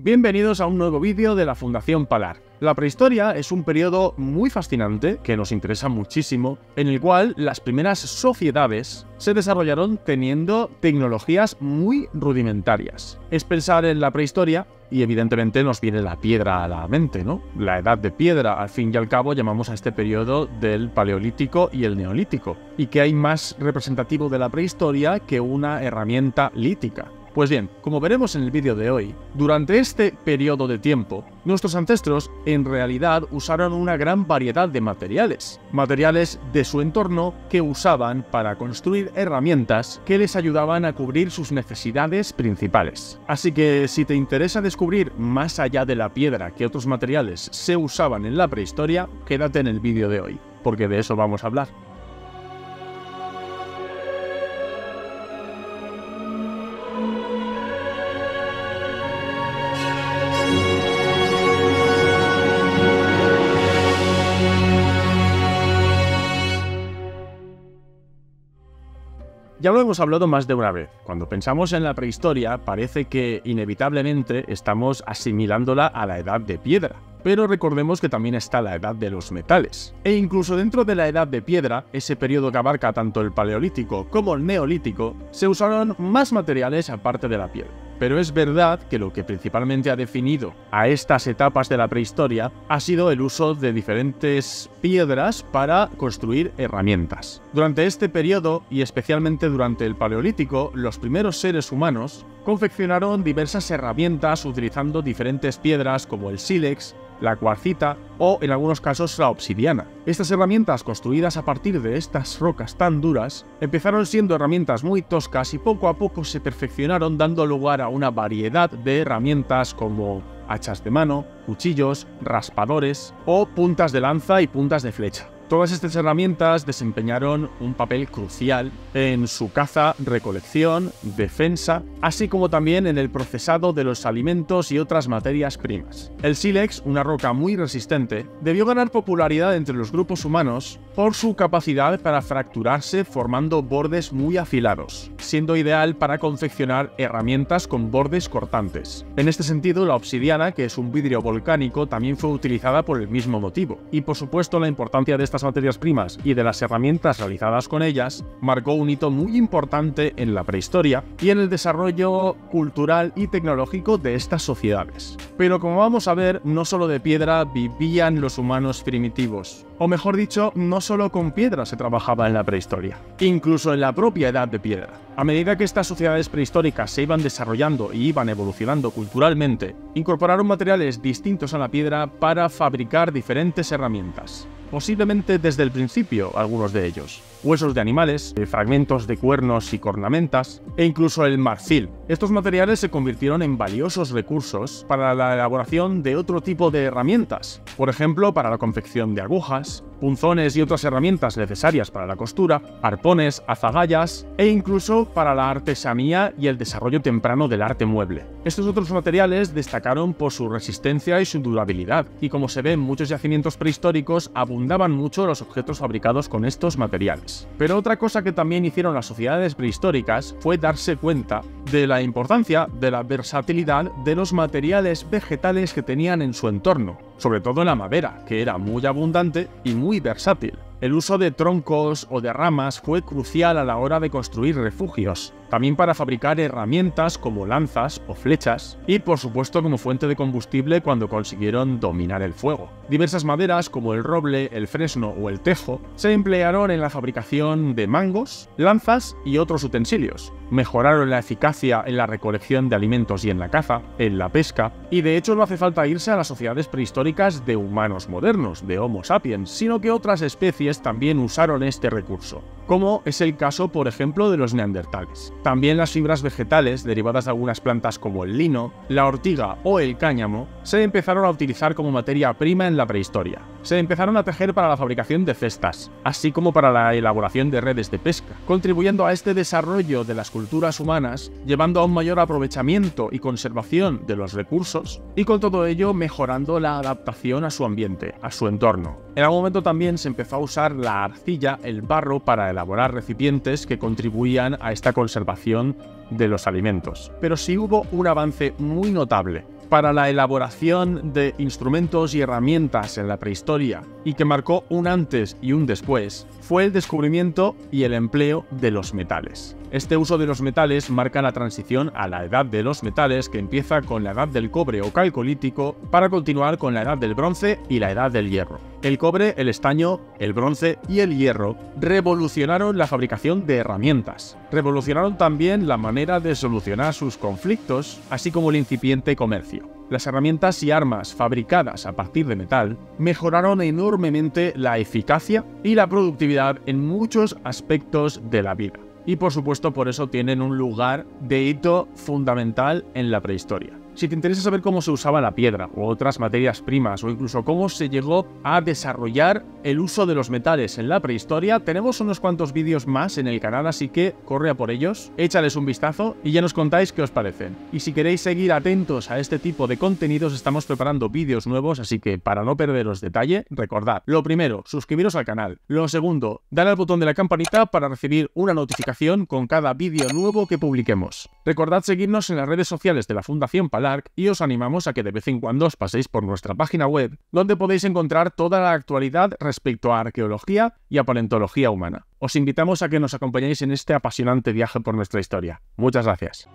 Bienvenidos a un nuevo vídeo de la Fundación Palarq. La prehistoria es un periodo muy fascinante, que nos interesa muchísimo, en el cual las primeras sociedades se desarrollaron teniendo tecnologías muy rudimentarias. Es pensar en la prehistoria y evidentemente nos viene la piedra a la mente, ¿no? La edad de piedra, al fin y al cabo llamamos a este periodo del Paleolítico y el Neolítico. ¿Y qué hay más representativo de la prehistoria que una herramienta lítica? Pues bien, como veremos en el vídeo de hoy, durante este periodo de tiempo, nuestros ancestros en realidad usaron una gran variedad de materiales de su entorno que usaban para construir herramientas que les ayudaban a cubrir sus necesidades principales. Así que si te interesa descubrir más allá de la piedra qué otros materiales se usaban en la prehistoria, quédate en el vídeo de hoy, porque de eso vamos a hablar. Ya lo hemos hablado más de una vez. Cuando pensamos en la prehistoria, parece que inevitablemente estamos asimilándola a la edad de piedra. Pero recordemos que también está la edad de los metales. E incluso dentro de la edad de piedra, ese periodo que abarca tanto el Paleolítico como el Neolítico, se usaron más materiales aparte de la piedra. Pero es verdad que lo que principalmente ha definido a estas etapas de la prehistoria ha sido el uso de diferentes piedras para construir herramientas. Durante este periodo, y especialmente durante el Paleolítico, los primeros seres humanos confeccionaron diversas herramientas utilizando diferentes piedras como el sílex, la cuarcita o, en algunos casos, la obsidiana. Estas herramientas, construidas a partir de estas rocas tan duras, empezaron siendo herramientas muy toscas y poco a poco se perfeccionaron, dando lugar a una variedad de herramientas como hachas de mano, cuchillos, raspadores o puntas de lanza y puntas de flecha. Todas estas herramientas desempeñaron un papel crucial en su caza, recolección, defensa, así como también en el procesado de los alimentos y otras materias primas. El sílex, una roca muy resistente, debió ganar popularidad entre los grupos humanos por su capacidad para fracturarse formando bordes muy afilados, siendo ideal para confeccionar herramientas con bordes cortantes. En este sentido, la obsidiana, que es un vidrio volcánico, también fue utilizada por el mismo motivo. Y por supuesto, la importancia de estas materias primas y de las herramientas realizadas con ellas marcó un hito muy importante en la prehistoria y en el desarrollo cultural y tecnológico de estas sociedades. Pero como vamos a ver, no solo de piedra vivían los humanos primitivos, o mejor dicho, no solo con piedra se trabajaba en la prehistoria, incluso en la propia edad de piedra. A medida que estas sociedades prehistóricas se iban desarrollando y iban evolucionando culturalmente, incorporaron materiales distintos a la piedra para fabricar diferentes herramientas. Posiblemente desde el principio, algunos de ellos. Huesos de animales, fragmentos de cuernos y cornamentas, e incluso el marfil. Estos materiales se convirtieron en valiosos recursos para la elaboración de otro tipo de herramientas, por ejemplo, para la confección de agujas, punzones y otras herramientas necesarias para la costura, arpones, azagayas e incluso para la artesanía y el desarrollo temprano del arte mueble. Estos otros materiales destacaron por su resistencia y su durabilidad, y como se ve en muchos yacimientos prehistóricos, abundaban mucho los objetos fabricados con estos materiales. Pero otra cosa que también hicieron las sociedades prehistóricas fue darse cuenta de la importancia de la versatilidad de los materiales vegetales que tenían en su entorno, sobre todo la madera, que era muy abundante y muy versátil. El uso de troncos o de ramas fue crucial a la hora de construir refugios, también para fabricar herramientas como lanzas o flechas, y por supuesto como fuente de combustible cuando consiguieron dominar el fuego. Diversas maderas como el roble, el fresno o el tejo se emplearon en la fabricación de mangos, lanzas y otros utensilios. Mejoraron la eficacia en la recolección de alimentos y en la caza, en la pesca, y de hecho no hace falta irse a las sociedades prehistóricas de humanos modernos, de Homo sapiens, sino que otras especies también usaron este recurso, como es el caso, por ejemplo, de los neandertales. También las fibras vegetales, derivadas de algunas plantas como el lino, la ortiga o el cáñamo, se empezaron a utilizar como materia prima en la prehistoria. Se empezaron a tejer para la fabricación de cestas, así como para la elaboración de redes de pesca, contribuyendo a este desarrollo de las culturas humanas, llevando a un mayor aprovechamiento y conservación de los recursos, y con todo ello mejorando la adaptación a su ambiente, a su entorno. En algún momento también se empezó a usar la arcilla, el barro, para elaborar recipientes que contribuían a esta conservación de los alimentos. Pero sí hubo un avance muy notable para la elaboración de instrumentos y herramientas en la prehistoria, y que marcó un antes y un después, fue el descubrimiento y el empleo de los metales. Este uso de los metales marca la transición a la edad de los metales, que empieza con la edad del cobre o calcolítico, para continuar con la edad del bronce y la edad del hierro. El cobre, el estaño, el bronce y el hierro revolucionaron la fabricación de herramientas. Revolucionaron también la manera de solucionar sus conflictos, así como el incipiente comercio. Las herramientas y armas fabricadas a partir de metal mejoraron enormemente la eficacia y la productividad en muchos aspectos de la vida. Y por supuesto, por eso tienen un lugar de hito fundamental en la prehistoria. Si te interesa saber cómo se usaba la piedra u otras materias primas, o incluso cómo se llegó a desarrollar el uso de los metales en la prehistoria, tenemos unos cuantos vídeos más en el canal, así que corre a por ellos, échales un vistazo y ya nos contáis qué os parecen. Y si queréis seguir atentos a este tipo de contenidos, estamos preparando vídeos nuevos, así que para no perderos detalle, recordad, lo primero, suscribiros al canal. Lo segundo, dale al botón de la campanita para recibir una notificación con cada vídeo nuevo que publiquemos. Recordad seguirnos en las redes sociales de la Fundación Palarq y os animamos a que de vez en cuando os paséis por nuestra página web, donde podéis encontrar toda la actualidad respecto a arqueología y a paleontología humana. Os invitamos a que nos acompañéis en este apasionante viaje por nuestra historia. Muchas gracias.